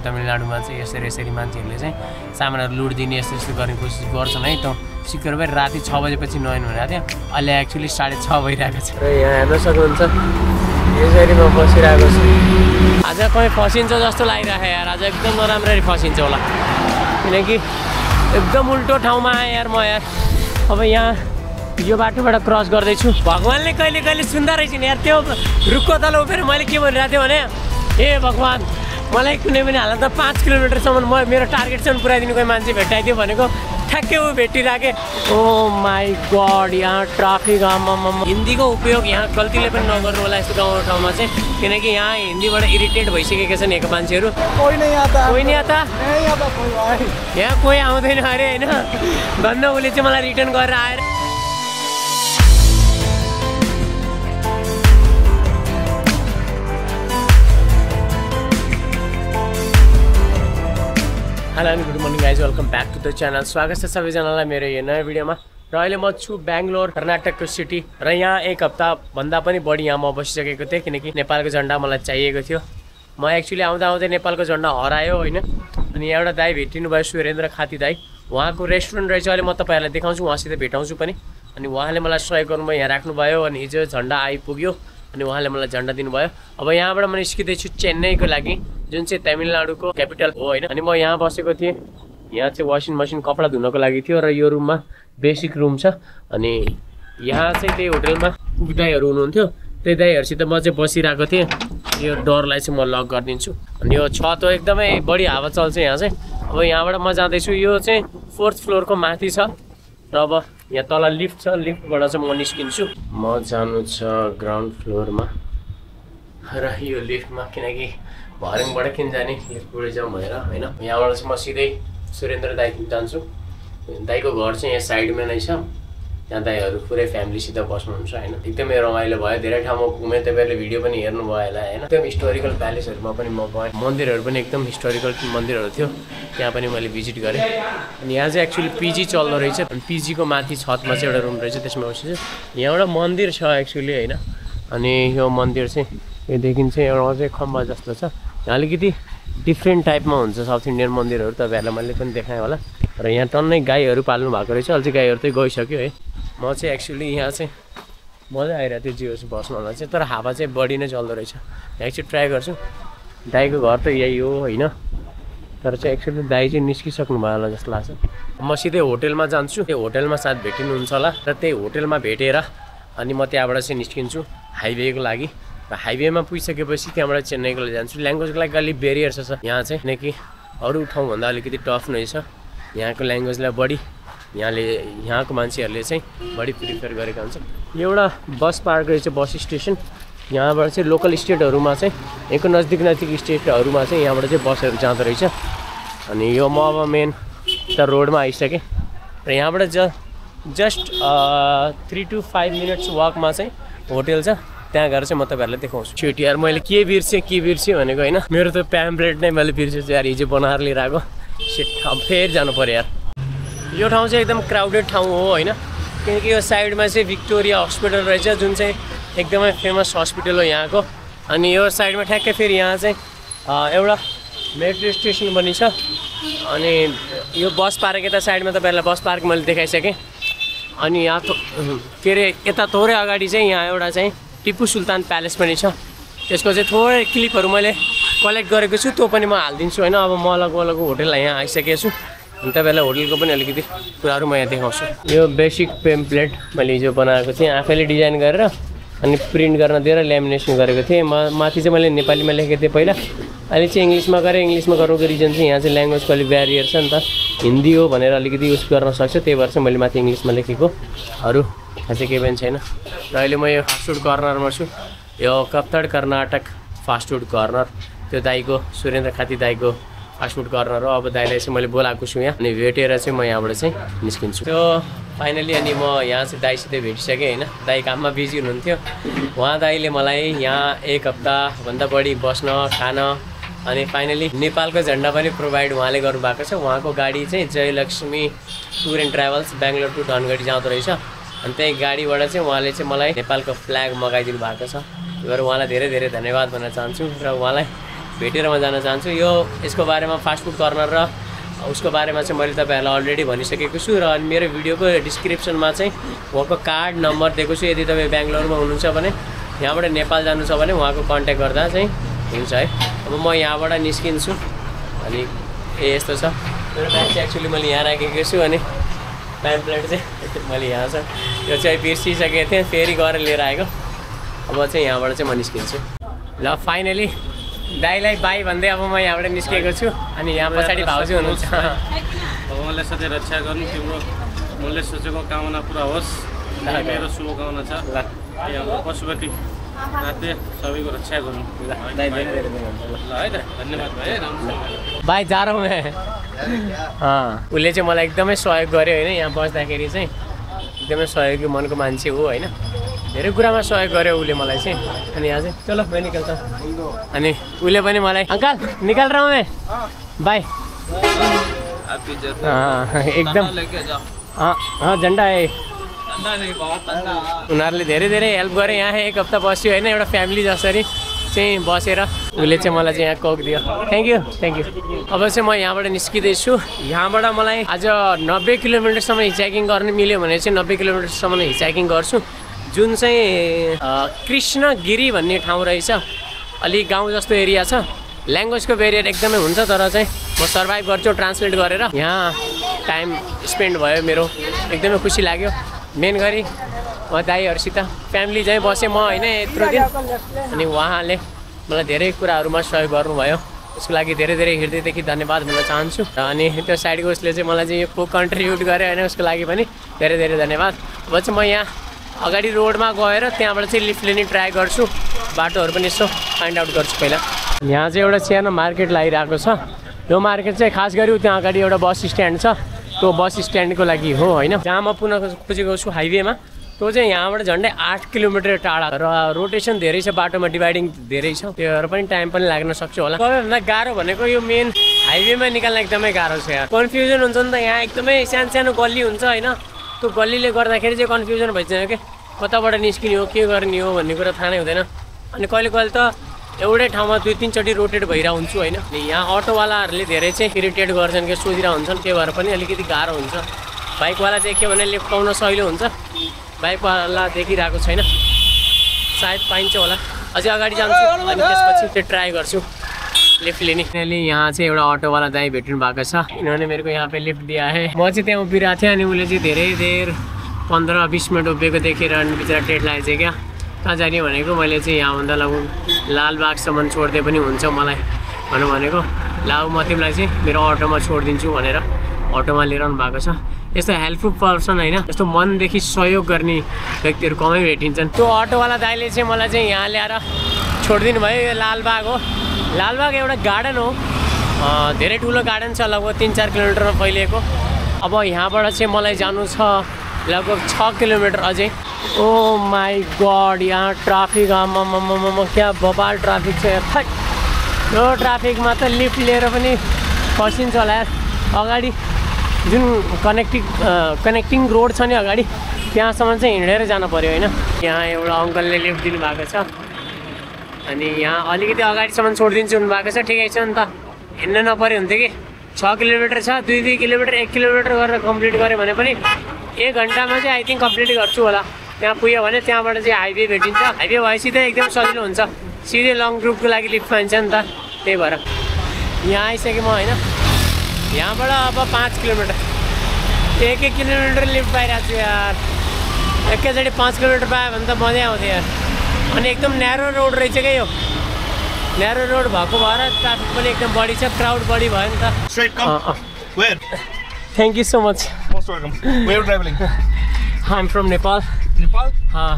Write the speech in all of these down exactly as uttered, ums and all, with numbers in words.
Tamil Nadu manche, yesterday, yesterday manche, yesterday. Samar loot dini yesterday karne koshish gaur sunai to. Sikar bhai raati six baje pachi nine bhaye athya. Alle actually start six baje rahe pachi. Yeah, no sir, no sir. Yesterday no fossi rahe pachi. Aja koi fossin jo jasto lai rahe yaar. Aja ekdam no ramre fossin jo la. Kine ki ekdam ulto thau ma hai yaar ma yaar. Ab yahan yo baato bada cross gardai chu. Bhagwan le kaile kaile sundar hai chini yaar. Tyo rukko talo phir maile ke bhanirako thiye bhane e Bhagwan मलाई कुनै पनि हालतमा five kilometre सम्म म मेरो target सम्म पुर्याइदिनु कोही मान्छे भेटाइदियो भनेको ठ्याक्कै उ भेटिराके। ओ माय गॉड यहाँ ट्राफिक आम्मा। हिन्दीको उपयोग यहाँ गल्तीले पनि नगर्नु होला यस्तो गाउँ ठाउँमा चाहिँ किनकि यहाँ हिन्दीबाट इरिटेट भइसकेका छन् यहाँका मान्छेहरू। कोही नै आता कोही नै आता यहाँ कोही आउँदैन अरे हैन भन्नु उसले चाहिँ मलाई रिटर्न गरेर आएर Hello and good morning guys, welcome back to the channel. स्वागत है सभी जनालाई मेरो यो नयाँ भिडियोमा। र अहिले म छु बेंगलोर कर्नाटकको सिटी र यहाँ एक हप्ता भन्दा पनि बढी यहाँ म बसिसकेको थिएँ किनकि नेपालको झण्डा मलाई चाहिएको थियो। म एक्चुअली आउँदा आउँदै नेपालको झण्डा हरायो हैन। अनि यहाँ एउटा दाइ भेटिनु भयो सुरेन्द्र खाती दाइ। उहाँको रेस्टुरेन्ट रहेछ, अहिले म तपाईहरुलाई देखाउँछु, उहाँसित भेटाउँछु पनि। अनि उहाँले मलाई सहयोग गर्नुभयो, यहाँ राख्नु भयो अनि हिजो झण्डा आइपुग्यो अनि उहाँले मलाई झण्डा दिनुभयो। अब यहाँबाट म निस्किदै छु चेन्नईको लागि जुन चाहिँ तमिलनाडुको क्यापिटल हो हैन। अनि म यहाँ बसेको थिएँ, यहाँ चाहिँ वाशिङ मेसिन कपडा धुनको लागि थियो र यो रुममा बेसिक रुम छ। अनि यहाँ चाहिँ त्यही होटलमा कुक दाइहरू हुनुहुन्थ्यो, त्यही दाइहरूसित म चाहिँ बसिरहेको थिएँ। यो डोरलाई चाहिँ म लक गरिदिन्छु। अनि यो छत हो, एकदमै बढी हावा चल्छ यहाँ चाहिँ। अब यहाँबाट म जाँदैछु, यो चाहिँ फोर्थ फ्लोरको माथि छ र अब यहाँ तल लिफ्ट छ, लिफ्टबाट चाहिँ म निस्किन्छु। म जानु छ ग्राउन्ड फ्लोरमा र यो लिफ्टमा किनकि भरिङबाट किन जाने लिफ्टबाट जाऊँ भनेर हैन। यहाँबाट चाहिँ म सिधै सुरेन्द्र दाइको जान्छु। दाइको घर चाहिँ यहाँ साइडमा नै छ। यहाँ दाइहरू पुरै फ्यामिलीसित बस्नुहुन्छ हैन। एकदमै रमाइलो भयो, धेरै ठाउँमा घुमे, तपाईहरुले भिडियो पनि हेर्नुभयो होला हैन। एकदम हिस्टोरिकल प्यालेसहरुमा पनि म गएँ, मन्दिरहरू पनि एकदम हिस्टोरिकल मन्दिरहरू थियो, त्यहाँ पनि मैले भिजिट गरेँ। अनि यहाँ चाहिँ एक्चुअली पिजी चल्दो रहेछ, पिजीको माथि छतमा चाहिँ एउटा रुम रहेछ, त्यसमा बसेको छु। यहाँ एउटा मन्दिर छ एक्चुअली हैन। अनि यो मन्दिर चाहिँ यो देखिन्छ एउटा अझै खम्बा जस्तो छ, अलिकति डिफ्रेन्ट टाइपमा हुन्छ। साउथ इन्डियन मन्दिरहरू तपाईहरुलाई मैले पनि देखाएँ होला। र यहाँ टन्नै गाईहरू पाल्नु भएको रहेछ, अझै गाईहरू चाहिँ गइसक्यो है। म चाहिँ एक्चुअली यहाँ चाहिँ मजा आइरहेको थियो जियोस बस्नुलाई चाहिँ, तर हावा चाहिँ बढी नै चल्दो रहेछ। एकचोटि ट्राई गर्छु। दाईको घर त यही हो होइन, तर चाहिँ एक्चुअली दाई चाहिँ निस्किसक्नु भयो होला जस्तो लाग्छ। म सिधै होटेलमा जान्छु, त्यो होटेलमा साथ भेटिनुहुन्छ होला र त्यही होटेलमा भेटेर अनि म त्यहाँबाट चाहिँ निस्किन्छु हाइवेको लागि। र हाइवेमा पुगिसकेपछि त्यहाँबाट चेन्नईको लागि जान्छु। ल्याङ्ग्वेजको लागि अलिक बेरियर्स छ यहाँ चाहिँ, किनकि अरू ठाउँभन्दा अलिकति टफ नै छ। यहाँको ल्याङ्ग्वेजलाई बढी यहाँले यहाँको मान्छेहरूले चाहिँ बढी प्रिफर गरेका हुन्छन्। एउटा बस पार्क रहेछ, बस स्टेसन। यहाँबाट चाहिँ लोकल स्टेटहरूमा चाहिँ यहाँको नजदिक नजिक स्टेटहरूमा चाहिँ यहाँबाट चाहिँ बसहरू जाँदो रहेछ। अनि यो म अब मेन त रोडमा आइसकेँ र यहाँबाट ज just three to five minutes वाकमा चाहिँ होटेल छ, त्यहाँ गएर चाहिँ म तपाईँहरूलाई देखाउँछु। छिट यार मैले के बिर्सेँ के बिर्सेँ भनेको होइन, मेरो त प्याम्प्लेट नै मैले बिर्सेँ यार, हिजो बनाएर लिएर आएको। सिट अब फेरि जानु पऱ्यो यार। यो ठाउँ चाहिँ एकदम क्राउडेड ठाउँ हो हैन, किनकि यो साइडमा चाहिँ भिक्टोरिया हस्पिटल रहेछ जुन चाहिँ एकदमै फेमस हस्पिटल हो यहाँको। अनि यो साइडमा ठ्याक्कै फेरि यहाँ चाहिँ एउटा मेट्रो स्टेसन पनि छ। अनि यो बस पार्क यता साइडमा तपाईँहरूलाई बस पार्क मैले देखाइसकेँ। अनि यहाँ के अरे यता थोरै अगाडि चाहिँ यहाँ एउटा चाहिँ टिपु सुल्तान प्यालेस पनि छ, त्यसको चाहिँ थोरै क्लिपहरू मैले कलेक्ट गरेको छु, त्यो पनि म हालिदिन्छु होइन। अब म अलग अलग होटेललाई यहाँ आइसकेको छु, अनि तपाईँलाई होटलको पनि अलिकति कुराहरू म यहाँ देखाउँछु। यो बेसिक पेम्प्लेट मैले हिजो बनाएको थिएँ, आफैले डिजाइन गरेर अनि प्रिन्ट गर्न दिएर ल्यामिनेसन गरेको थिएँ। म माथि चाहिँ मैले नेपालीमा लेखेको थिएँ पहिला, अहिले चाहिँ इङ्ग्लिसमा गरेँ। इङ्ग्लिसमा गर्नुको रिजन चाहिँ यहाँ चाहिँ ल्याङ्ग्वेजको अलिक ब्यारियर छ नि त, हिन्दी हो भनेर अलिकति युज गर्न सक्छ, त्यही भएर चाहिँ मैले माथि इङ्ग्लिसमा लेखेको। अरू यहाँ चाहिँ केही पनि छैन। र अहिले म यो फास्ट फुड कर्नरमा छु, यो कप्ताड कर्नाटक फास्ट फुड कर्नर, त्यो दाइको सुरेन्द्र खाती दाइको फास्ट फुड कर्नर हो। अब दाइलाई चाहिँ मैले बोलाएको छु यहाँ, अनि भेटेर चाहिँ म यहाँबाट चाहिँ निस्किन्छु। त्यो फाइनली अनि म यहाँ चाहिँ दाइसित भेटिसकेँ होइन। दाइ काममा बिजी हुनुहुन्थ्यो, उहाँ दाइले मलाई यहाँ एक हप्ताभन्दा बढी बस्न खान अनि फाइनली नेपालको झन्डा पनि प्रोभाइड उहाँले गर्नुभएको छ। उहाँको गाडी चाहिँ जय Lakshmi tour and travels Bangalore to Dhangadhi जाँदो रहेछ, अनि त्यही गाडीबाट चाहिँ उहाँले चाहिँ मलाई नेपालको फ्ल्याग मगाइदिनु भएको छ। त्यही भएर उहाँलाई धेरै धेरै धन्यवाद भन्न चाहन्छु र उहाँलाई भेटेर म जान चाहन्छु। यो यसको बारेमा फास्ट फुड कर्नर र उसको बारेमा चाहिँ मैले तपाईहरुलाई अलरेडी भनिसकेको छु र अनि मेरो भिडियोको डिस्क्रिप्सनमा चाहिँ उहाँको कार्ड नम्बर दिएको छु। यदि तपाई बेंगलोरमा हुनुहुन्छ भने यहाँबाट नेपाल जानु छ भने उहाँको कन्टेक्ट गर्दा चाहिँ हुन्छ है। अब म यहाँबाट निस्किन्छु अनि ए यस्तो छ मेरो ब्याग चाहिँ एक्चुअली मैले यहाँ राखेको छु अनि प्याम्पलेट चाहिँ मैले यहाँ छ यो चाहिँ बिर्सिसकेको थिएँ फेरि गएर लिएर आएको। अब चाहिँ यहाँबाट चाहिँ म निस्किन्छु। ल फाइनली दाइलाई बाई भन्दै अब म यहाँबाट निस्केको छु अनि यहाँ पछाडि भाउजू हुनुहुन्छ। भगवानले सधैँ रक्षा गर्नु तिम्रो मैले सोचेको कामना पुरा होस् मेरो शुभकामना छ। ल पशुपति नाथे सबैको रक्षा गर्नु है त। धन्यवाद भाइ बाई जा रहा हूँ मैं। हाँ उसले चाहिँ मलाई एकदमै सहयोग गर्यो होइन यहाँ बस्दाखेरि चाहिँ एकदमै सहयोगी मनको मान्छे हो होइन धेरै कुरामा सहयोग गर्यो उसले मलाई चाहिँ। अनि यहाँ चाहिँ चलो म निकल्छ अनि उसले पनि मलाई अंकल निकल रहा हूँ मैं बाई। एकदम हाँ झन्डा है उनीहरूले धेरै धेरै हेल्प गरे। यहाँ एक हप्ता बस्यो होइन एउटा फ्यामिली जसरी चाहिँ बसेर उसले चाहिँ मलाई चाहिँ यहाँ कोक दियो। Thank you thank you. अब चाहिँ म यहाँबाट निस्किँदैछु। यहाँबाट मलाई आज नब्बे किलोमिटरसम्म हिचाइकिङ गर्नु मिल्यो भने चाहिँ नब्बे किलोमिटरसम्म हिचाइकिङ गर्छु जुन चाहिँ कृष्णगिरी भन्ने ठाउँ रहेछ। अलिक गाउँ जस्तो एरिया छ ल्याङ्ग्वेजको बेरियर एकदमै हुन्छ तर चाहिँ म सर्भाइभ गर्छु ट्रान्सलेट गरेर। यहाँ टाइम स्पेन्ड भयो मेरो एकदमै खुसी लाग्यो। मेन गरी म दाईहरूसित फ्यामिली चाहिँ बसेँ म होइन यत्रो दिन अनि उहाँले मलाई धेरै कुराहरूमा सहयोग गर्नुभयो त्यसको लागि धेरै धेरै हृदयदेखि धन्यवाद भन्न चाहन्छु। अनि त्यो साइडको उसले चाहिँ मलाई चाहिँ यो कन्ट्रिब्युट गऱ्यो होइन उसको लागि पनि धेरै धेरै धन्यवाद। अब चाहिँ म यहाँ अगाडि रोडमा गएर त्यहाँबाट चाहिँ लिफ्ट लिने ट्राई गर्छु बाटोहरू पनि यसो फाइन्ड आउट गर्छु पहिला। यहाँ चाहिँ एउटा सानो मार्केट लागिरहेको छ। यो मार्केट चाहिँ खास गरी त्यहाँ अगाडि एउटा बस स्ट्यान्ड छ त्यो बस स्ट्यान्डको लागि हो होइन जहाँ म पुनः खोजेको छु हाइवेमा। त्यो चाहिँ यहाँबाट झन्डै आठ किलोमिटर टाढा र रोटेसन धेरै छ बाटोमा डिभाइडिङ धेरै छ त्योहरू पनि टाइम पनि लाग्न सक्छ होला। सबैभन्दा गाह्रो भनेको यो मेन हाइवेमा निकाल्न एकदमै गाह्रो छ यहाँ कन्फ्युजन हुन्छ नि त। यहाँ एकदमै सानो सानो गल्ली हुन्छ होइन त्यो गल्लीले गर्दाखेरि चाहिँ कन्फ्युजन भइसक्यो कि कताबाट निस्किने हो के गर्ने हो भन्ने कुरा थाहा नै हुँदैन। अनि कहिले कहिले त एउटै ठाउँमा दुई तिनचोटि रोटेट भइरहेको हुन्छु होइन। यहाँ अटोवालाहरूले धेरै चाहिँ इरिटेट गर्छन् कि सोधिरहेको हुन्छन् त्यही भएर पनि अलिकति गाह्रो हुन्छ। बाइकवाला चाहिँ के भने लेफ्ट पाउन सहिलो हुन्छ बाइकवाला देखिरहेको छैन सायद पाइन्छ होला। अझै अगाडि जान्छु अनि त्यसपछि त्यो ट्राई गर्छु लिफ्ट लिने। फाइनली यहाँ चाहिँ एउटा अटोवाला दाइ भेट्नु भएको छ किनभने मेरो यहाँ पे लिफ्ट दिया है। म चाहिँ त्यहाँ उभिरहेको थिएँ अनि उसले चाहिँ धेरै देर पन्ध्र बिस मिनट उभिएको देखेर अनि बिचरा टेट लागेको चाहिँ क्या कहाँ जाने भनेको मैले चाहिँ यहाँभन्दा लगभग लालबागसम्म छोडिदिए पनि हुन्छ मलाई भनौँ भनेको लाउ म तिमीलाई चाहिँ मेरो अटोमा छोडिदिन्छु भनेर अटोमा लिएर आउनु भएको छ। यस्तो हेल्पफुल पर्सन होइन यस्तो मनदेखि सहयोग गर्ने व्यक्तिहरू कमै भेटिन्छन्। त्यो अटोवाला दाइले चाहिँ मलाई चाहिँ यहाँ ल्याएर छोडिदिनु भयो। यो लालबाग हो लालबाग एउटा गार्डन हो धेरै ठुलो गार्डन छ लगभग तिन चार किलोमिटरमा फैलिएको। अब यहाँबाट चाहिँ मलाई जानु छ लगभग छ किलोमिटर अझै। ओ माई गड यहाँ ट्राफिक आमामामामा क्या बबाल ट्राफिक छ। खै यो ट्राफिकमा त लिफ्ट लिएर पनि फसिन्छ होला यार। अगाडि जुन कनेक्टिङ कनेक्टिङ रोड छ नि अगाडि त्यहाँसम्म चाहिँ हिँडेर जानु पऱ्यो होइन। यहाँ एउटा अङ्कलले लिफ्ट दिनुभएको छ अनि यहाँ अलिकति अगाडिसम्म छोडिदिन्छु हुनुभएको छ। ठिकै छ नि त हिँड्न नपऱ्यो हुन्थ्यो कि छ किलोमिटर छ दुई दुई किलोमिटर एक किलोमिटर गरेर कम्प्लिट गऱ्यो भने पनि एक घन्टामा चाहिँ आई थिङ्क कम्प्लिट गर्छु होला। त्यहाँ पुग्यो भने त्यहाँबाट चाहिँ हाइवे भेटिन्छ हाइवे भएपछि त एकदम सजिलो हुन्छ सिधै लङ रुटको लागि लिफ्ट पाइन्छ नि त त्यही भएर यहाँ आइसकेँ म होइन। यहाँबाट अब पाँच किलोमिटर एक एक किलोमिटर लिफ्ट पाइरहेको छु यार। एकैचोटि पाँच किलोमिटर पायो भने त मजै आउँथ्यो यार। अनि एकदम न्यारो रोड रहेछ क्या यो न्यारो रोड भएको भएर ट्राफिक पनि एकदम बढी छ क्राउड बढी भयो नि त। Thank you so much. Most welcome. Where are travelling? I am from Nepal. Nepal? हाँ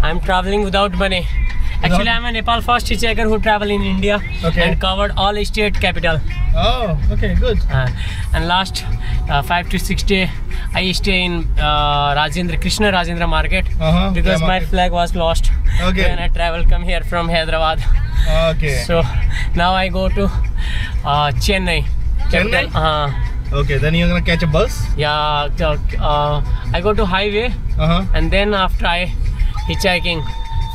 I am travelling without money actually I am a Nepal first hitchhiker who travel in India and covered all state capital. Oh okay good. And last five to six day I stay in uh, Rajendra Krishna Rajendra Market uh-huh, because my market. flag was lost okay. when I travel come here from Hyderabad. Okay. So now I go to uh, Chennai. Chennai. Uh, okay. Then you're gonna catch a bus. Yeah. Uh, uh, I go to highway uh-huh. and then after I hitchhiking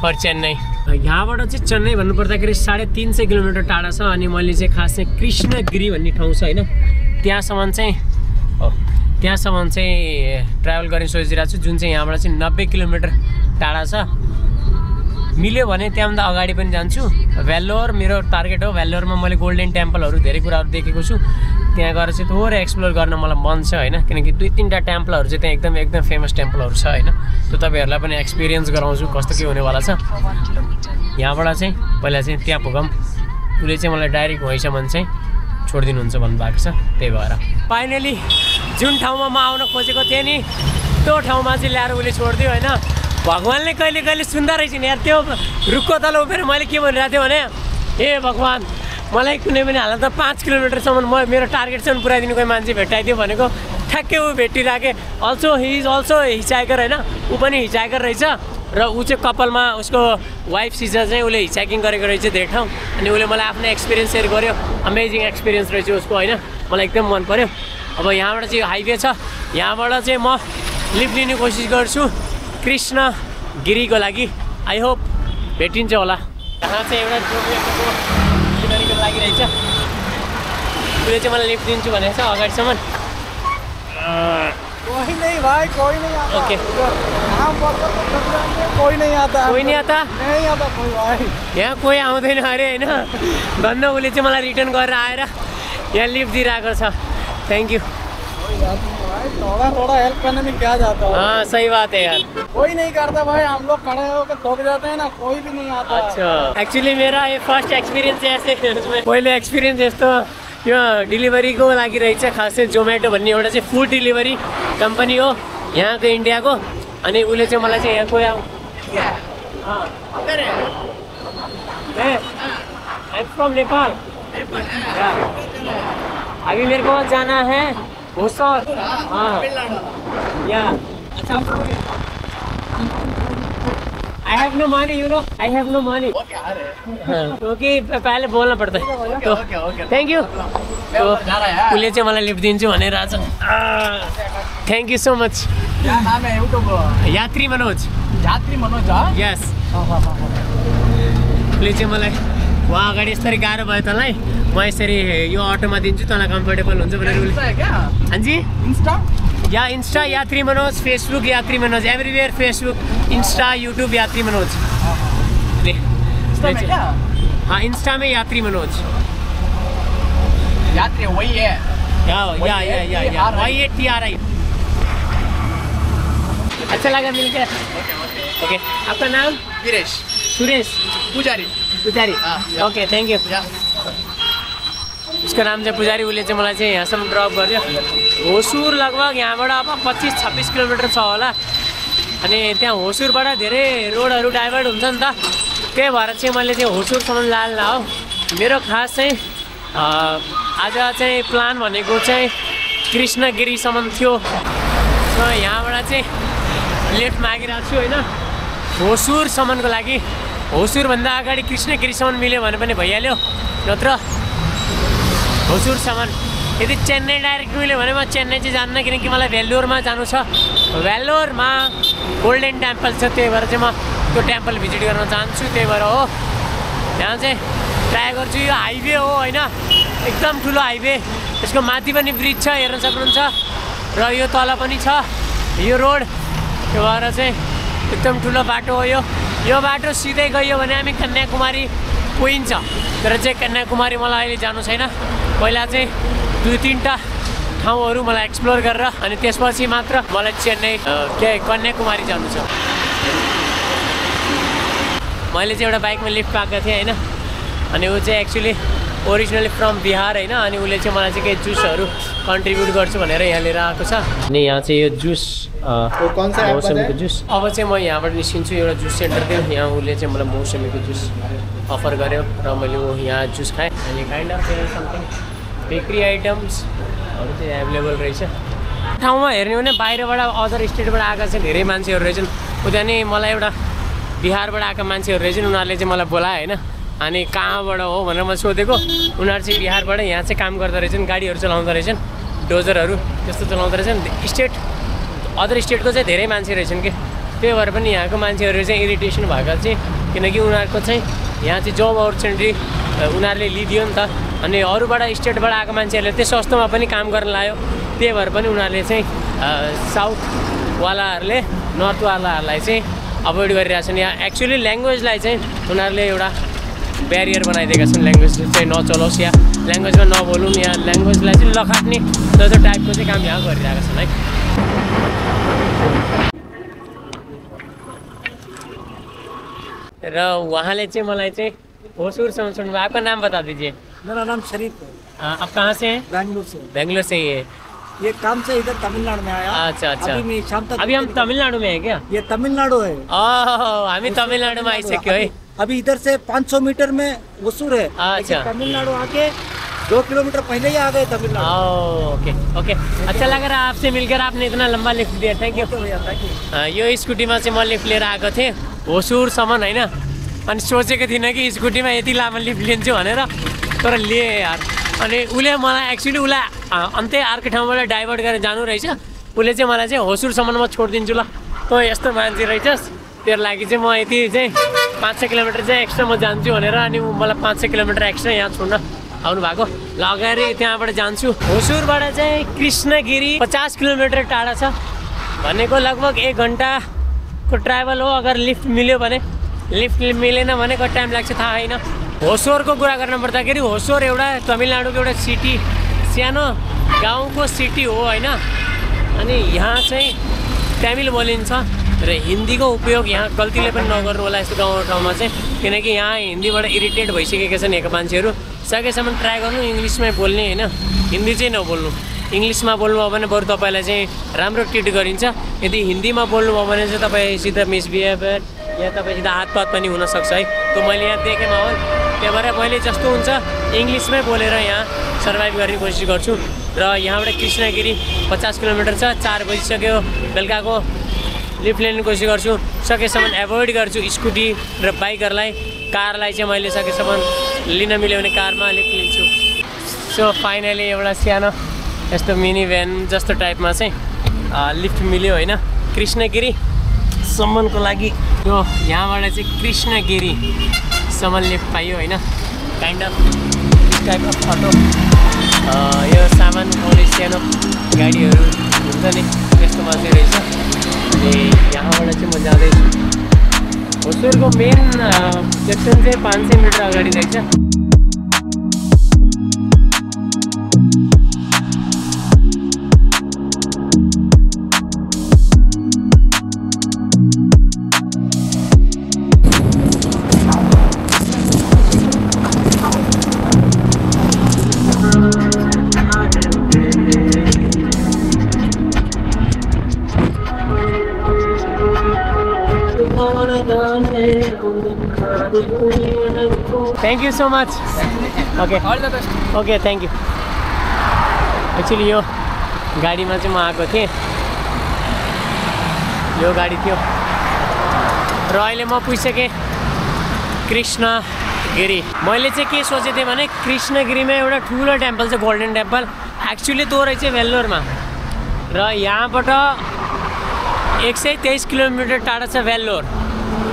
for Chennai. यहाँबाट चाहिँ चेन्नई भन्नुपर्दाखेरि साढे तीन सय kilometre टाढा छ अनि मैले चाहिँ खासै कृष्णगिरी भन्ने ठाउँ छ हैन त्यहाँसम्म चाहिँ त्यहाँसम्म चाहिँ ट्राभल गर्ने सोचिरहेको छु जुन चाहिँ यहाँबाट चाहिँ नब्बे किलोमिटर टाढा छ मिल्यो भने त्यहाँभन्दा अगाडि पनि जान्छु भेल्लोर मेरो टार्गेट हो भेल्लोरमा मैले गोल्डन टेम्पलहरु धेरै कुराहरु देखेको छु त्यहाँ गएर चाहिँ थोरै एक्सप्लोर गर्न मलाई मन छ हैन किनकि दुई तीनटा टेम्पलहरु चाहिँ त्यहाँ एकदम एकदम फेमस टेम्पलहरु छ हैन त्यो तपाईहरुलाई पनि एक्सपीरियन्स गराउँछु कस्तो के हुने वाला छ यहाँबाट चाहिँ पहिला चाहिँ त्यहाँ पुगम उले चाहिँ मलाई डाइरेक्ट होइसम्म चाहिँ छोड्दिनु हुन्छ भन्नु भएको छ त्यही भएर फाइनली जुन ठाउँमा म आउन खोजेको थिए नि त्यो ठाउँमा चाहिँ ल्याएर उले छोड्दियो हैन भगवानले कहिले कहिले सुन्दा रहेछन् यार त्यो रुखको तल उभिएर मैले के भनिरहेको थिएँ भने ए भगवान मलाई कुनै पनि हालतमा पाँच किलोमिटरसम्म म मेरो टार्गेटसम्म पुर्याइदिनु कोही मान्छे भेटाइदियो भनेको ठ्याक्कै ऊ भेटिराखे also he is also hitchhiker हैन ऊ पनि हिचाइकर रहेछ र ऊ चाहिँ कपालमा उसको वाइफसित चाहिँ उले हिचाइकिङ गरेको रहेछ धेरै ठाउँ अनि उले मलाई आफ्नो एक्सपिरियन्स सेयर गर्यो अमेजिङ एक्सपिरियन्स रहेछ उसको हैन मलाई एकदम मन पर्यो अब यहाँबाट चाहिँ हाइवे छ यहाँबाट चाहिँ म लिभ लिने कोसिस गर्छु कृष्णगिरी को लागि आई होप भेटिन्छ होला यहाँ चाहिँ एउटा जोगिएको सिनेरीको लागि रहेछ उले चाहिँ मलाई लिफ्ट दिन्छु भनेछ अगाडि सम्म कोही नै भाइ कोही नै आता ओके नाम बर्बर कोही नै आता कोही नै आता नै आता कोही भाइ यहाँ कोही आउँदैन अरे हैन धन्न उले चाहिँ मलाई रिटर्न गरेर आएर यहाँ लिफ्ट दिइराको छ थ्यांक यू थोड़ा थोड़ा हेल्प करने में क्या जाता है हाँ सही बात है यार कोई नहीं करता भाई हम लोग खड़े होकर थक जाते हैं ना कोई भी नहीं आता अच्छा एक्चुअली मेरा ये फर्स्ट एक्सपीरियंस है ऐसे उसमें पहले एक्सपीरियंस है तो यो डिलीवरी को लागि रहेछ खासै जोमेटो भन्ने एउटा चाहिँ फूड डिलीवरी कंपनी हो यहाँ को इंडिया को अनि उले चाहिँ मलाई चाहिँ यहाँ कोही हां अरे आई एम फ्रॉम नेपाल अभी मेरे को जाना है होसुर हां या अच्छा I have no money you know I have no money क्योंकि पहले बोलना पड़ता है तो थैंक यू तो उले चाहिँ मलाई लिफ्ट दिन्छु भनिरहेछ थैंक यू सो मच क्या नाम है उनको यात्री मनोज यात्री मनोज यस उले चाहिँ मलाई वहाँ अगाडि यसरी गाह्रो भयो तलाई म यसरी यो अटोमा दिन्छु तलाई कम्फर्टेबल हुन्छ भनेर उले हां जी इन्स्टा या इन्स्टा यात्री Manoj Facebook Yatri Manoj everywhere Facebook Insta YouTube Yatri Manoj हां इन्स्टा में यात्री मनोज यात्री वही है या या या या वही है टी आर आई अच्छा लगा मिलकर ओके आपका नाम सुरेश सुरेश पुजारी पुजारी ओके थैंक यू उसको नाम चाहिँ पुजारी उले चाहिँ मलाई चाहिँ यहाँसम्म ड्रप गर्यो होसुर लगभग यहाँबाट अब पच्चीस छब्बीस किलोमिटर छ होला अनि त्यहाँ होसुरबाट धेरै रोडहरू डाइभर्ट हुन्छ नि त त्यही भएर चाहिँ मैले चाहिँ होसुरसम्म लान्न हो मेरो खास चाहिँ आज चाहिँ प्लान भनेको चाहिँ कृष्णगिरीसम्म थियो र यहाँबाट चाहिँ लेफ्ट मागिरहेको छु हैन होसुरसम्मको लागि होसुर भन्दा अगाडि कृष्णगिरीसम्म मिल्यो भने पनि भइहाल्यो नत्र होसुरसम्म यदि चेन्नई डाइरेक्ट मिल्यो भने म चेन्नई चाहिँ जान्न किनकि मलाई भेल्लोरमा जानु छ भेल्लोरमा गोल्डन टेम्पल छ त्यही भएर चाहिँ म त्यो टेम्पल भिजिट गर्न चाहन्छु त्यही भएर हो यहाँ चाहिँ ट्राई गर्छु यो हाइवे हो हैन एकदम ठुलो हाइवे यसको माथि पनि ब्रिज छ हेर्न सक्नुहुन्छ र यो तल पनि छ यो रोड त्यो भएर चाहिँ एकदम ठुलो बाटो हो यो यो बाटो सिधै गयो भने हामी कन्याकुमारी पुगिन्छ तर चाहिँ कन्याकुमारी मलाई अहिले जानु छैन पहिला चाहिँ दुई तीनटा ठाउँहरू मलाई एक्सप्लोर गरेर अनि त्यसपछि मात्र मलाई चेन्नई के कन्याकुमारी जानु छ मैले चाहिँ एउटा बाइकमा लिफ्ट पाएको थिएँ हैन अनि उ चाहिँ एक्चुअली ओरिजिनली फ्रम बिहार हैन अनि उले चाहिँ मलाई चाहिँ के जुसहरू कन्ट्रिब्युट गर्छु भनेर यहाँ लिएर आएको छ अनि यहाँ चाहिँ यो जुस को कुन सा मौसमीको जुस अब चाहिँ म यहाँबाट निस्किन्छु एउटा जुस सेन्टर थियो यहाँ उले चाहिँ मलाई मौसमीको जुस अफर गर्यो र मैले उ यहाँ जुस खाएँ अनि काइन्ड अफ समथिङ बेकरी आइटम्सहरु चाहिँ अवेलेबल रहेछ ठाउँमा हेर्ने हो भने बाहिरबाट अदर स्टेटबाट आएका चाहिँ धेरै मान्छेहरु रहेछन् उता नि मलाई एउटा बिहारबाट आएका मान्छेहरु रहेछन् उनीहरुले चाहिँ मलाई बोलाए हैन अनि कहाँबाट हो भनेर म सोधेको उनीहरु चाहिँ बिहारबाट यहाँ चाहिँ काम गर्दै रहेछन् गाडीहरु चलाउँदै रहेछन् डोजरहरु त्यस्तो चलाउँदै रहेछन् स्टेट अदर स्टेटको चाहिँ धेरै मान्छे रहेछन् के त्यही भएर पनि यहाँको मान्छेहरु चाहिँ इरिटेसन भएको चाहिँ किनकि उनीहरुको चाहिँ यहाँ चाहिँ जॉब अपरचुनिटी उनीहरुले लिदियो नि त अनि अरूबाट स्टेटबाट आएको मान्छेहरुले त्यो सस्तोमा पनि काम गर्न लायो त्यही भएर पनि उनीहरुले चाहिँ साउथ वालाहरुले नर्थ वालाहरुलाई चाहिँ अभोइड गरिरहेछन् या एक्चुअली ल्याङ्ग्वेजलाई चाहिँ उनीहरुले एउटा ब्यारियर बनाइदिएका छन् ल्याङ्ग्वेज चाहिँ नचलाउस् या ल्याङ्ग्वेजमा नबोलौँ या ल्याङ्ग्वेजलाई चाहिँ लखाट्ने जस्तो टाइपको चाहिँ काम यहाँ गरिरहेका छन् है र उहाँले चाहिँ मलाई चाहिँ होसुर सम्झनु भयो आपका नाम बता दीजिए मेरा नाम शरीफ है आप कहाँ से हैं बैंगलोर से बैंगलोर से ही है ये काम से इधर तमिलनाडु में आया अच्छा अच्छा अभी मैं शाम तक अभी हम तमिलनाडु में है क्या ये तमिलनाडु है ओह हमें तमिलनाडु में आई से क्यों है अभी इधर से पाँच सौ मीटर में होसुर है अच्छा तमिलनाडु आके दो किलोमीटर पहले ही आ गए तमिलनाडु ओके ओके अच्छा लग रहा है आपसे मिलकर आपने इतना लंबा लिफ्ट दिया थैंक यू यो स्कूटी में से म लिफ्ट लिएर आएको थिएँ होसुरसम्म हैन अनि सोचेको थिइनँ कि स्कूटीमा यति लामो लिफ्ट लिन्छु भनेर तर लिए यार अनि उले मलाई एक्चुअली उला अन्त्य अर्को ठाउँबाट डाइभर्ट गरेर जानु रहेछ उले चाहिँ मलाई चाहिँ होसुरसम्म म छोडिदिन्छु ल त यस्तो मान्छे रहेछस् त्यसको लागि चाहिँ म यति चाहिँ पाँच छ किलोमिटर चाहिँ एक्स्ट्रा म जान्छु भनेर अनि मलाई पाँच छ किलोमिटर एक्स्ट्रा यहाँ छोड्न आउनु भएको लगाएर त्यहाँबाट जान्छु होसुरबाट चाहिँ कृष्णगिरी पचास किलोमिटर टाढा छ भनेको लगभग एक घन्टाको ट्राभल हो अगर लिफ्ट मिल्यो भने लिफ्ट मिलेन भने कति टाइम लाग्छ थाहा छैन होसुरको कुरा गर्नुपर्दाखेरि होसुर एउटा तमिलनाडुको एउटा सिटी सानो गाउँको सिटी हो होइन अनि यहाँ चाहिँ तमिल बोलिन्छ र हिन्दीको उपयोग यहाँ गल्तीले पनि नगर्नु होला यस्तो गाउँ ठाउँमा चाहिँ किनकि यहाँ हिन्दीबाट इरिटेट भइसकेका छन् यहाँका मान्छेहरू सकेसम्म ट्राई गर्नु इङ्ग्लिसमै बोल्ने होइन हिन्दी चाहिँ नबोल्नु इङ्ग्लिसमा बोल्नुभयो भने बरु तपाईँलाई चाहिँ राम्रो ट्रिट गरिन्छ यदि हिन्दीमा बोल्नुभयो भने चाहिँ तपाईँ सिधा मिसबिहेभियर या तपाईँसित हातपात पनि हुनसक्छ है त्यो मैले यहाँ देखेमा हो त्यही भएर मैले जस्तो हुन्छ इङ्ग्लिसमै बोलेर यहाँ सर्भाइभ गर्ने कोसिस गर्छु र यहाँबाट कृष्णगिरी पचास किलोमिटर छ चार बजिसक्यो बेलुकाको लिफ्ट लिने कोसिस गर्छु सकेसम्म एभोइड गर्छु स्कुटी र बाइकहरूलाई कारलाई चाहिँ मैले सकेसम्म लिन मिल्यो भने कारमा अलिक लिन्छु सो फाइनली एउटा सानो यस्तो मिनी भ्यान जस्तो टाइपमा चाहिँ लिफ्ट मिल्यो होइन कृष्णगिरीसम्मको लागि यो यहाँबाट चाहिँ कृष्णगिरीसम्म लिफ्ट पाइयो होइन kind of type of auto यो सामान बोले सानो गाडीहरू हुन्छ नि त्यस्तोमा चाहिँ रहेछ अनि यहाँबाट चाहिँ म जाँदैछु होसुरको मेन सेक्सन चाहिँ पाँच सय मिटर अगाडि रहेछ Thank you so much. Okay. All the best. Okay, thank you. Actually, yo, गाड़ी में से माँ को थे, यो गाड़ी थी, रॉयल में पूछे के कृष्णगिरी। मैले से क्या सोचे थे माने कृष्णगिरी में उड़ा ठूला टेम्पल से गोल्डन टेम्पल, actually तो रही थे वेल्लोर में, र यहाँ पटा एक से तेईस किलोमीटर टाढा से वेल्लोर।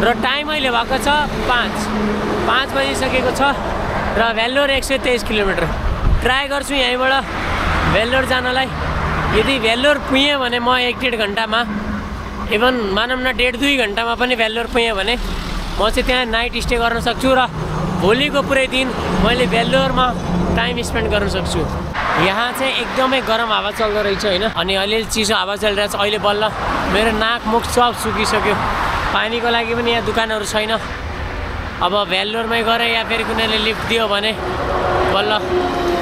र टाइम अहिले भएको छ पाँच पाँच बजिसकेको छ र भेल्लोर एक सय तेइस किलोमिटर ट्राई गर्छु यहीँबाट भेल्लोर जानलाई यदि भेल्लोर पुगेँ भने म एक डेढ घन्टामा इभन मानौँ न डेढ दुई घन्टामा पनि भेल्लोर पुगेँ भने म चाहिँ त्यहाँ नाइट स्टे गर्न सक्छु र भोलिको पुरै दिन मैले भेल्लोरमा टाइम स्पेन्ड गर्न सक्छु यहाँ चाहिँ एकदमै गरम हावा चल्दो रहेछ होइन अनि अलिअलि चिसो हावा चलिरहेछ अहिले बल्ल मेरो नाक मुख सब सुकिसक्यो पानीको लागि पनि यहाँ दुकानहरू छैन अब भेल्लोरमै गएर या फेरि कुनैले लिफ्ट दियो भने बल्ल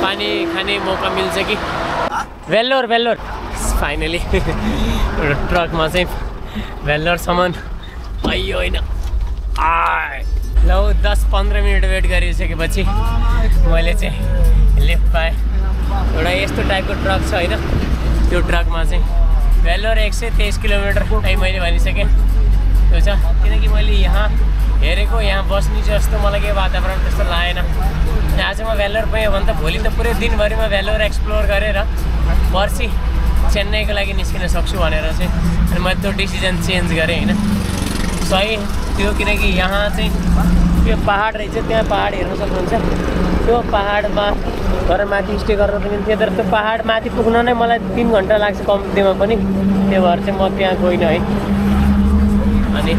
पानी खाने मौका मिल्छ कि भेल्लोर भेल्लोर फाइनली एउटा ट्रकमा चाहिँ भेल्लोरसम्म आइयो होइन ल दस पन्ध्र मिनट वेट गरिसकेपछि मैले चाहिँ लिफ्ट पाएँ एउटा यस्तो टाइपको ट्रक छ होइन त्यो ट्रकमा चाहिँ भेल्लोर एक सय तेइस किलोमिटर मैले भनिसकेँ त्यो छ किनकि मैले यहाँ हेरेको यहाँ बस्ने जस्तो मलाई केही वातावरण त्यस्तो लागेन आज म भेल्लोर पुगेँ भने त भोलि त पुरै दिनभरिमा भेल्लोर एक्सप्लोर गरेर पर्सि चेन्नईको लागि निस्किन सक्छु भनेर चाहिँ अनि मैले त्यो डिसिजन चेन्ज गरेँ होइन सही त्यो क्योंकि यहाँ से पहाड़ रहे पहाड़ हेन सकूँ पहाड़ में घर माथि स्टे कर तर तो पहाड़ माथि पुग्न ना मैं तीन घंटा लग् कम्ती में तो भर से मैं त्यहाँ गइन हाई अभी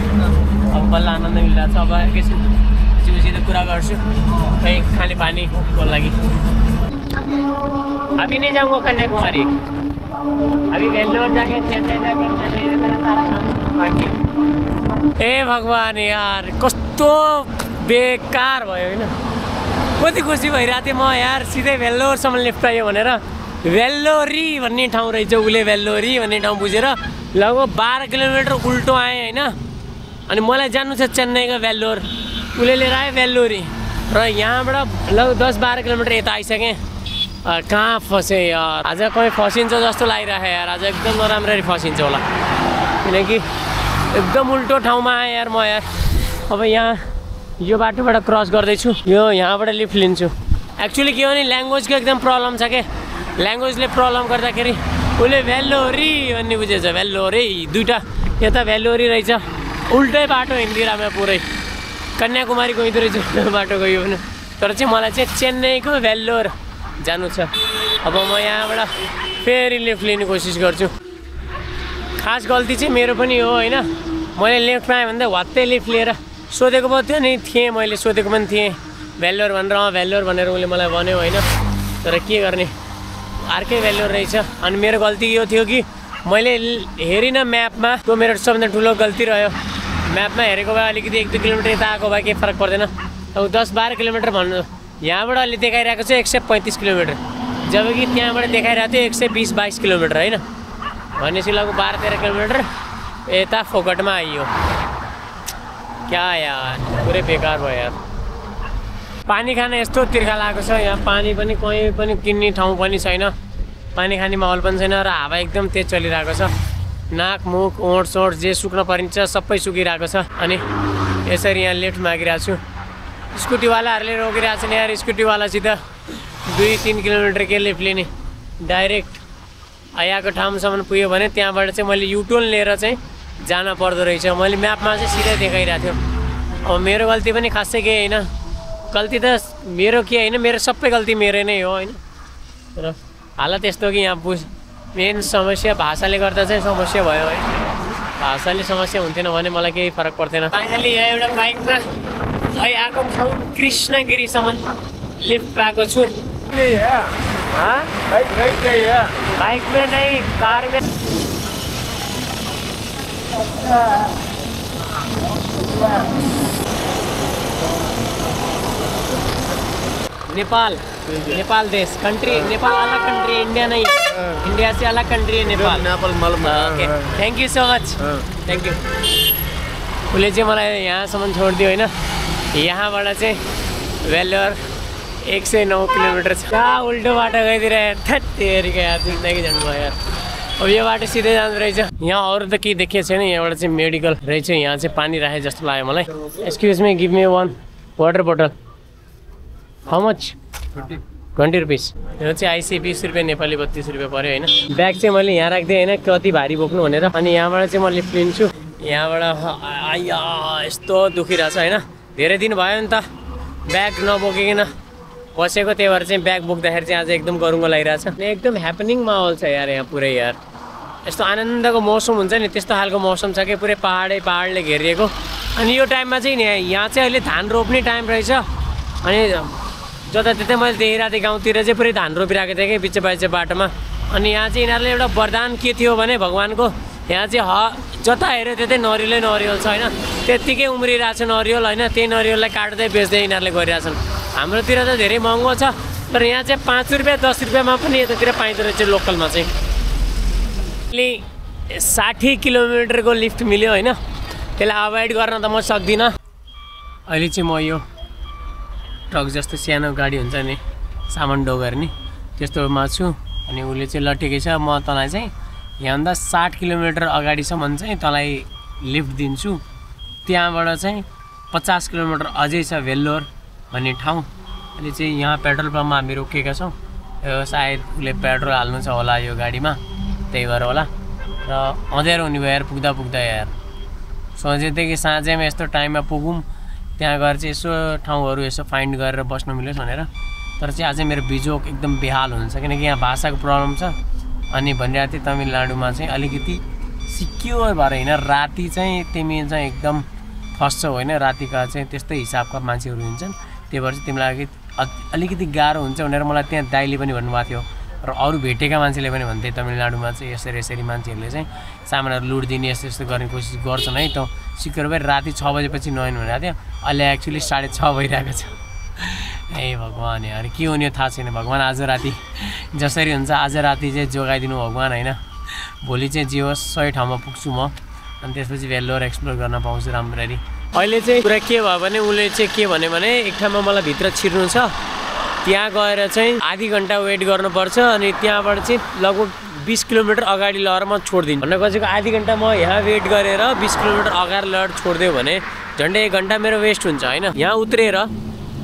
अब बल्ल आनंद मिलता है। अब किसी तो कुरा खाने पानी को लगी अभी नहीं जाऊँगा कन्याकुमारी अभी वेल्लोर जाके जाके ए भगवान यार कस्तो बेकार भयो हैन कति खुसी भइराथे म यार सीधै वेल्लोरसम्म लिफ्ट आयो भनेर वेल्लोरी भन्ने ठाउँ रहेछ उले वेल्लोरी भन्ने ठाउँ बुझेर लगभग बाह्र किलोमिटर उल्टो आए हैन अनि मलाई जान्नु छ चेन्नईको वेल्लोर उले लिएर आए वेल्लोरी र यहाँबाट लगभग दस बाह्र किलोमिटर यता आइसके कहाँ फसे यार आज कहीं फसिन्छ जस्तो लागिरहेको यार आज एकदम नराम्ररी फसिन्छ होला किनकि एकदम उल्टो ठाउँमा आएँ यार म यार। अब यहाँ यो बाटोबाट क्रस गर्दैछु यो यहाँबाट लिफ्ट लिन्छु एक्चुअली के हो नि ल्याङ्ग्वेजको एकदम प्रब्लम छ के ल्याङ्ग्वेजले प्रब्लम गर्दाखेरि उसले वेल्लोरी भन्ने बुझेछ वेल्लोरे दुईटा यता वेल्लोरी रहेछ उल्टै बाटो हिँड्दिरहेमा पुरै कन्याकुमारी गइदो रहेछ बाटो गयो भने तर चाहिँ मलाई चाहिँ चेन्नईको वेल्लोर जानु छ। अब म यहाँबाट फेरि लेफ्ट लिने कोसिस गर्छु खास गल्ती चाहिँ मेरो पनि हो हैन मैले लेफ्ट पाएँ भन्दा वात्तै लेफ्ट लिएर सोधेको पो थियो नि थिएँ मैले सोधेको पनि थिएँ भेल्लोर भनेर अँ भेल्लोर भनेर उसले मलाई भन्यो होइन तर के गर्ने अर्कै भेल्लोर रहेछ। अनि मेरो गल्ती यो थियो कि मैले हेरिनँ म्यापमा त्यो मेरो सबभन्दा ठुलो गल्ती रह्यो म्यापमा हेरेको भए अलिकति एक दुई किलोमिटर यता आएको भए केही फरक पर्दैन। अब दस बाह्र किलोमिटर भन्नु यहाँबाट अलि देखाइरहेको छ एक सौ पैंतीस किलोमीटर जबकि त्यहाँबाट देखाइरहेको थियो एक सौ बीस बाईस किलोमीटर हैन भनेपछि लगभग बाह्र तेह्र किलोमिटर यता फोकटमा आइयो क्या यार पुरै बेकार भयो यार। पानी खान यस्तो तिर्खा लागेको छ यहाँ पानी पनि कहीँ पनि किन्ने ठाउँ पनि छैन पानी खाने माहौल पनि छैन र हावा एकदम तेज चलिरहेको छ नाक मुख ओँठ सोँठ जे सुक्न परिन्छ सबै सुकिरहेको छ। अनि यसरी यहाँ लेफ्ट मागिरहेको छु स्कुटीवालाहरूले रोकिरहेको छ यार स्कुटीवालासित दुई तीन किलोमिटर के लेफ्ट लिने डाइरेक्ट आएको ठाउँसम्म पुग्यो भने त्यहाँबाट चाहिँ मैले युटर्न लिएर चाहिँ जान पर्दो रहेछ मैले म्यापमा चाहिँ सिधै देखाइरहेको थियो। अब मेरो गल्ती पनि खासै केही होइन गल्ती त मेरो के होइन मेरो सबै गल्ती मेरो नै हो होइन र हालत यस्तो कि यहाँ बुझ मेन समस्या भाषाले गर्दा चाहिँ समस्या भयो है भाषाले समस्या हुन्थेन भने मलाई केही फरक पर्थेन। फाइनली यहाँ एउटा बाइकमा है आएको ठाउँ कृष्णगिरीसम्म लिफ्ट पाएको छु बाइकमा नै कारमा नेपाल नेपाल देश कंट्री नेपाल अलग कंट्री इंडिया नहीं इंडिया से अलग कंट्री है Nepal Nepal. Thank you so much thank you उसले चाहिँ मलाई यहाँसम्म छोडिदियो होइन यहाँबाट चाहिँ वेल्लोर एक सौ नौ किलोमिटर छ उल्टो बाटो गइदिएर थेरिका यार जिन्दगी जानुभयो यार। अब यो बाटो सिधै जाँदो रहेछ यहाँ अरू त केही देखिएको छैन यहाँबाट चाहिँ मेडिकल रहेछ यहाँ चाहिँ पानी राखे जस्तो लाग्यो मलाई। Excuse me give me one water bottle how much twenty rupees यो चाहिँ आइसी बिस रुपियाँ नेपाली बत्तीस रुपियाँ पऱ्यो होइन। ब्याग चाहिँ मैले यहाँ राखिदिएँ होइन कति भारी बोक्नु भनेर अनि यहाँबाट चाहिँ मैले लिन्छु यहाँबाट आइया यस्तो दुखिरहेछ होइन धेरै दिन भयो नि त ब्याग नबोकिकन बसेको त्यही भएर चाहिँ ब्याग बोक्दाखेरि चाहिँ आज एकदम गरुङ्गो लागिरहेछ एकदम ह्यापनिङ माहौल छ यार यहाँ पुरै यार यस्तो आनन्दको मौसम हुन्छ नि त्यस्तो खालको मौसम छ कि पुरै पाहाडै पाहाडले घेरिएको। अनि यो टाइममा चाहिँ यहाँ चाहिँ अहिले धान रोप्ने टाइम रहेछ अनि जताततै मैले देखिरहेको थिएँ गाउँतिर चाहिँ पुरै धान रोपिरहेको थिएँ कि बिच बिच बाटोमा अनि यहाँ चाहिँ यिनीहरूले एउटा वरदान के थियो भने भगवान्को यहाँ चाहिँ ह जता हेऱ्यो त्यतै नरिवलै नरिवल छ होइन त्यत्तिकै उम्रिरहेको छ नरिवल होइन त्यही नरिवललाई काट्दै बेच्दै यिनीहरूले गरिरहेछन्। हाम्रोतिर त धेरै महँगो छ तर यहाँ चाहिँ पाँच रुपियाँ दस रुपियाँमा पनि यतातिर पाइँदो रहेछ लोकलमा चाहिँ। अलि साठी किलोमिटरको लिफ्ट मिल्यो होइन त्यसलाई अभोइड गर्न त म सक्दिनँ। अहिले चाहिँ म यो ट्रक जस्तो सानो गाडी हुन्छ नि सामान डोगर्ने त्यस्तोमा छु अनि उसले चाहिँ लटेकै छ म तँलाई चाहिँ यहाँभन्दा साठी किलोमिटर अगाडिसम्म चाहिँ तँलाई लिफ्ट दिन्छु त्यहाँबाट चाहिँ पचास किलोमिटर अझै छ भेल्लोर भन्ने ठाउँ। अहिले चाहिँ यहाँ पेट्रोल पम्पमा हामी रोकेका छौँ सायद उसले पेट्रोल हाल्नु छ होला यो गाडीमा त्यही भएर होला र अँध्यारो हुने भयो यार पुग्दा पुग्दा यार सोचे थे कि साँझे में यस्तो टाइम में पुगुम त्यहाँ गएर चाहिँ यसो ठाउँहरु यसो फाइन्ड गरेर बस्न मिल्यो भनेर तर चाहिँ आज मेरो बिजोक एकदम बेहाल हुन्छ किनकि यहाँ भाषाको प्रब्लम छ अनि भनिरहेथे तमिलनाडुमा चाहिँ अलिकति सिक्योर भएर हैन राति चाहिँ तिमी चाहिँ एकदम फस्छौ हैन रातिका चाहिँ त्यस्तै हिसाबका मान्छेहरु हुन्छन् त्यही भएर तिमीलाई अलिकति गाह्रो हुन्छ भनेर मलाई त्यहाँ दाइले पनि भन्नुभएको थियो र अरु भेटेका मान्छेले पनि भन्थे तमिलनाडुमा चाहिँ यसरी यसरी मान्छेहरुले चाहिँ सामानहरु लुट दिने यस्तो यस्तो गर्ने कोसिस गर्छन् है त सिक्योर भएर राति छ बजेपछि नआइन भनेर थियो अहिले एक्चुअली साढे छ भइरहेको छ ए भगवान यार के हुने थाहा छैन भगवान आज राति जसरी हुन्छ आज राति चाहिँ जोगाइदिनु भगवान हैन भोलि चाहिँ जे होस् सही ठाउँमा पुग्छु म अनि त्यसपछि भेल्लोर एक्सप्लोर गर्न पाउँछु राम्ररी अहिले चाहिँ कुरा के भयो भने उले चाहिँ के भन्यो भने एक ठाउँमा मलाई भित्र छिर्नु छ त्यहाँ गएर चाहिँ आधी घण्टा वेट गर्नुपर्छ अनि त्यहाँबाट चाहिँ लगभग बीस किलोमिटर अगाडि लहर म छोड्दिन्छु भनेर गएको आधी घण्टा म यहाँ वेट गरेर बीस किलोमिटर अगाडि लहर छोड्दियो भने झन्डै एक घण्टा मेरो वेस्ट हुन्छ हैन यहाँ उत्रेर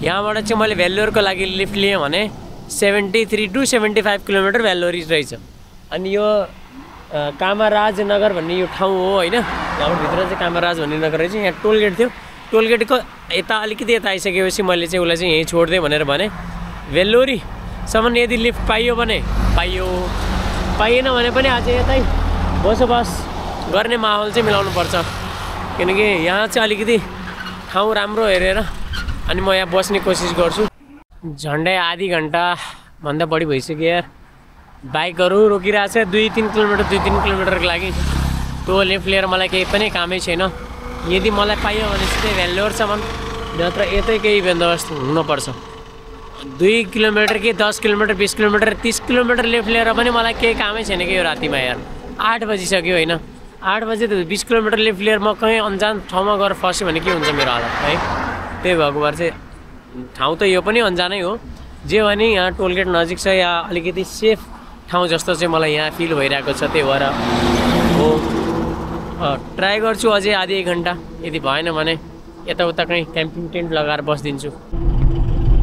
यहाँबाट चाहिँ मैले भेल्लोरको लागि लिफ्ट लिएँ भने seventy three to seventy five kilometre भेल्लोरी रहेछ अनि यो कामराज नगर भन्ने यो ठाउँ हो हैन हाम्रो भित्र चाहिँ कामराज भन्ने नगर रहेछ यहाँ टोलगेट थियो टोलगेटको यता अलिकति यता आइसकेपछि मैले चाहिँ उलाई चाहिँ यही छोड्दै भनेर भने भेल्लोरीसम्म यदि लिफ्ट पाइयो भने पाइयो पाइएन भने पनि आज यतै बसोबास गर्ने माहौल चाहिँ मिलाउनुपर्छ किनकि यहाँ चाहिँ अलिकति ठाउँ राम्रो हेरेर अनि म यहाँ बस्ने कोसिस गर्छु झन्डै आधी घण्टा भन्दा बढी भइसक्यो यार बाइकहरु रोकिरहेछ दुई तीन किलोमिटर दुई तीन किलोमिटरको लागि त्यो लेफ्ट लिएर मलाई केही पनि कामै छैन यदि मलाई पाइयो भने चाहिँ भेल्लोरसम्म नत्र यतै केही बन्दोबस्त हुनुपर्छ दुई किलोमिटर के दस किलोमिटर बीस किलोमिटर तीस किलोमिटर लेफ्ट लिएर पनि मलाई केही कामै छैन के यो रातिमा यार आठ बजिसक्यो हैन आठ बजे त बीस किलोमिटर लेफ्ट लिएर म कहीँ अनजान ठाउँमा गएर फस्यो भने के हुन्छ मेरो हालत है त्यही भएको भएर चाहिँ ठाउँ त यो पनि अन्जानै हो जे भने यहाँ टोलगेट नजिक छ या अलिकति सेफ ठाउँ जस्तो चाहिँ मलाई यहाँ फिल भइरहेको छ त्यही भएर हो ट्राई गर्छु अझै आधी एक घण्टा यदि भएन भने यताउता कहीँ क्याम्पिङ टेन्ट लगाएर बसिदिन्छु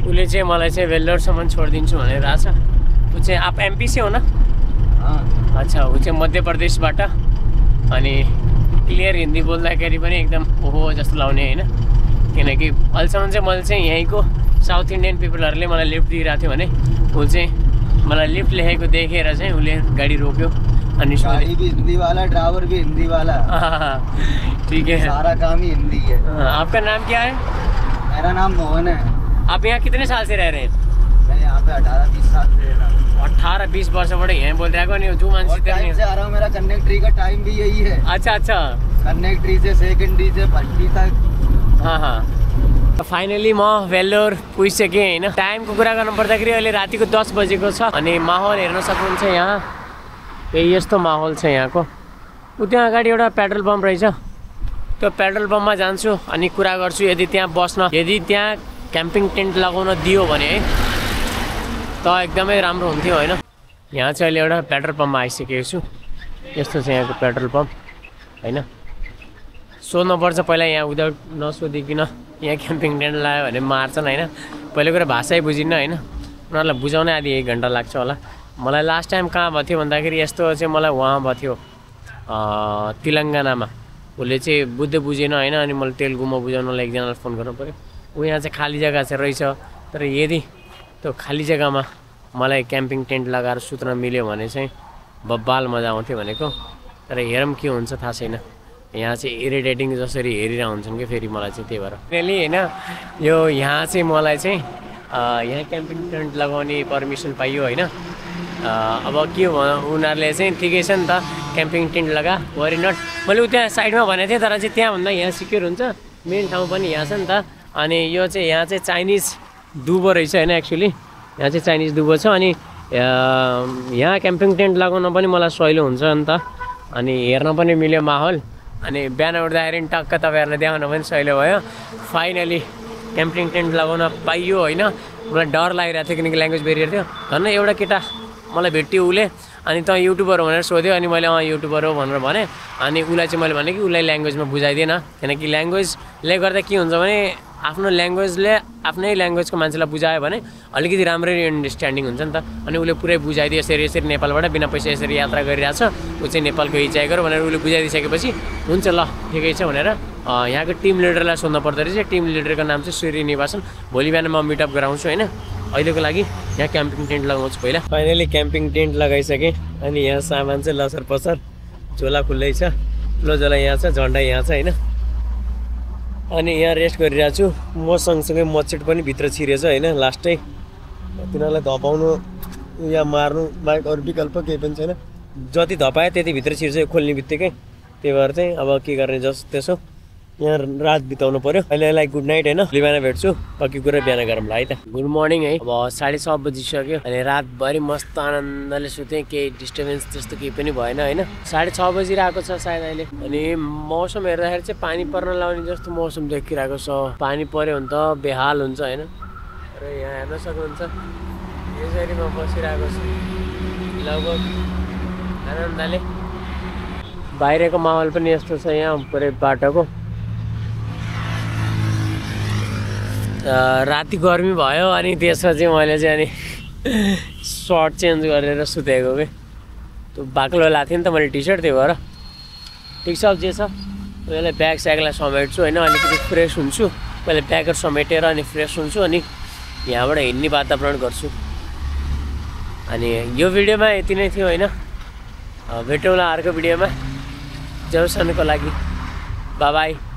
उसले चाहिँ मलाई चाहिँ भेल्लोरसम्म छोडिदिन्छु भनेर आछ ऊ चाहिँ आप एमपी से हो न अच्छा ऊ चाहिँ मध्य प्रदेशबाट अनि क्लियर हिन्दी बोल्दाखेरि पनि एकदम ओहो जस्तो लाउने होइन किनकि अहिलेसम्म चाहिँ मैले चाहिँ यहीँको साउथ इन्डियन पिपलहरूले मलाई लिफ्ट दिइरहेको थियो भने उसले चाहिँ मलाई लिफ्ट लेखेको देखेर चाहिँ उसले गाडी रोक्यो अनि हिन्दीवाला ड्राइभर भी हिन्दीवाला ठीक है सारा काम ही हिंदी है आपका नाम क्या है मेरा नाम मोहन है आप यहाँ कितने साल से रह रहे हैं मैं यहाँ पे अठारह बीस साल से रह रहा हूँ अठारह बीस वर्षबाट यहाँ बोलिरहेको नि जो मान्छे त्यहाँ आ रहा हूँ मेरा कनेक्ट्री का टाइम भी यही है अच्छा अच्छा कनेक्ट्री से सेकेंडरी से भट्टी तक हाँ हाँ फाइनली म भेल्लोर पुगिसकेँ हैन टाइमको कुरा गर्नु पर्दाखेरि अहिले रातिको दस बजेको छ अनि माहौल हेर्न सक्नुहुन्छ यहाँ ए यस्तो माहौल छ यहाँको उ त्यहाँ अगाडि एउटा पेट्रोल पम्प रहेछ त्यो पेट्रोल पम्पमा जान्छु अनि कुरा गर्छु यदि त्यहाँ बस्न यदि त्यहाँ क्याम्पिङ टेन्ट लगाउन दियो भने है त एकदमै राम्रो हुन्थ्यो हैन यहाँ चाहिँ अहिले एउटा पेट्रोल पम्पमा आइसकेको छु यस्तो छ यहाँको पेट्रोल पम्प हैन सोध्नुपर्छ पहिला यहाँ विदाउट नसोधिकन यहाँ क्याम्पिङ टेन्ट लगायो भने मार्छन् होइन पहिलो कुरा भाषै बुझिन्न होइन उनीहरूलाई बुझाउनै आधी एक घन्टा लाग्छ होला मलाई लास्ट टाइम कहाँ भएको थियो भन्दाखेरि यस्तो चाहिँ मलाई उहाँ भएको थियो तेलङ्गानामा उसले चाहिँ बुझ्दै बुझेन होइन अनि मैले तेलुगुमा बुझाउनलाई एकजनालाई फोन गर्नु पऱ्यो ऊ यहाँ चाहिँ खाली जग्गा चाहिँ रहेछ तर यदि त्यो खाली जग्गामा मलाई क्याम्पिङ टेन्ट लगाएर सुत्न मिल्यो भने चाहिँ बब्बाल मजा आउँथ्यो भनेको तर हेरौँ के हुन्छ थाहा छैन यहाँ चाहिँ इरिटेटिङ जसरी हेरिरह हुन्छन् कि फेरि मलाई चाहिँ त्यही भएर फाइनली हैन यो यहाँ चाहिँ मलाई चाहिँ यहाँ क्याम्पिङ टेन्ट लगाउने पर्मिसन पाइयो हैन अब के उनीहरूले चाहिँ ठिकै छ नि त क्याम्पिङ टेन्ट लगा वरि नट मैले त्यहाँ साइडमा भनेको थिएँ तर चाहिँ त्यहाँभन्दा यहाँ सिक्योर हुन्छ मेन ठाउँ पनि यहाँ छ नि त अनि यो चाहिँ यहाँ चाहिँ चाइनिज दुबो रहेछ हैन एक्चुअली यहाँ चाहिँ चाइनिज दुबो छ अनि यहाँ क्याम्पिङ टेन्ट लगाउन पनि मलाई सजिलो हुन्छ नि त अनि हेर्न पनि मिल्यो माहौल अनि बिहान उठ्दाखेरि टक्क तपाईँहरूलाई देखाउन पनि सजिलो भयो फाइनली क्याम्पिङ टेन्ट लगाउन पाइयो होइन मलाई डर लागिरहेको थियो किनकि ल्याङ्ग्वेज बेरियर थियो झन् एउटा केटा मलाई भेट्यो उसले अनि त युट्युबर भनेर सोध्यो अनि मैले अँ युट्युबर हो भनेर भने अनि उसलाई चाहिँ मैले भने कि उसलाई ल्याङ्ग्वेजमा बुझाइदिएन किनकि ल्याङ्ग्वेजले गर्दा के हुन्छ भने आफ्नो ल्याङ्ग्वेजले आफ्नै ल्याङ्ग्वेजको मान्छेलाई बुझायो भने अलिकति राम्ररी अन्डरस्ट्यान्डिङ हुन्छ नि त अनि उले पुरै बुझाइदियो यसरी यसरी नेपालबाट बिना पैसा यसरी यात्रा गरिरहेछ उ चाहिँ नेपालको हिचाइ गर भनेर उले बुझाइदिसकेपछि हुन्छ ल ठिकै छ भनेर यहाँको टिम लिडरलाई सोध्नु पर्दै रहेछ। टिम लिडरको नाम चाहिँ सूर्य निवासन। भोलि बिहान म मिटअप गराउँछु हैन। अहिलेको लागि यहाँ क्याम्पिङ टेन्ट लगाउँछु पहिला। फाइनली क्याम्पिङ टेन्ट लगाइसके अनि यहाँ सामान चाहिँ लसरपसर झोला खुल्लै छ। लोजोला यहाँ छ, झण्डा यहाँ छ हैन। अनि यहाँ रेस्ट गरिरहेछु। म सँगसँगै मच्छर पनि भित्र छिरेछ हैन। लास्टै तिनीलाई धपाउनु या मार्नु बाहेक अरु विकल्प केही पनि छैन। जति धपाए त्यति भित्र छिर्छ खोल्नेबित्तिकै। त्यही भएर चाहिँ अब के गर्ने जस त्यसो यहाँ रात बिताउनु पर्यो। अहिलेलाई गुड नाइट हैन। भोलि बिहान भेट्छु। बाकी कुरा बिहान गरौँला है त। गुड मर्निङ है। अब साढे सात बजी सक्यो अनि रातभरि मस्त आनन्दले सुते। केही डिस्टर्बेन्स त्यस्तो केही पनि भएन हैन। साढे छ बजी आएको छ सायद अहिले। अनि मौसम हेर्दाखेरि चाहिँ पानी पर्न लाग्ने जस्तो मौसम देखिरहेको छ। पानी पर्यो भने त बेहाल हुन्छ हैन। र यहाँ हेर्न सक्नुहुन्छ यसरी म बसिरहेको छु लगभग आनन्दले। बाहिरको माहौल पनि यस्तो छ यहाँ पुरै बाटोको। राति गर्मी भयो अनि त्यसपछि मैले चाहिँ अनि सर्ट चेन्ज गरेर सुतेको के त्यो बाक्लो लाएको थिएँ नि त मैले टी सर्ट। त्यही भएर ठिक छ। अब जे छ मैले ब्याग स्यागलाई समेट्छु होइन। अलिकति फ्रेस हुन्छु। मैले ब्यागहरू समेटेर अनि फ्रेस हुन्छु अनि यहाँबाट हिँड्ने वातावरण गर्छु। अनि यो भिडियोमा यति नै थियो होइन। भेटौँला अर्को भिडियोमा। जबसम्मको लागि बाई बाई।